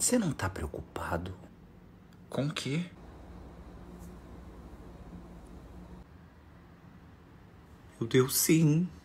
Você não tá preocupado? Com o quê? Eu deu sim.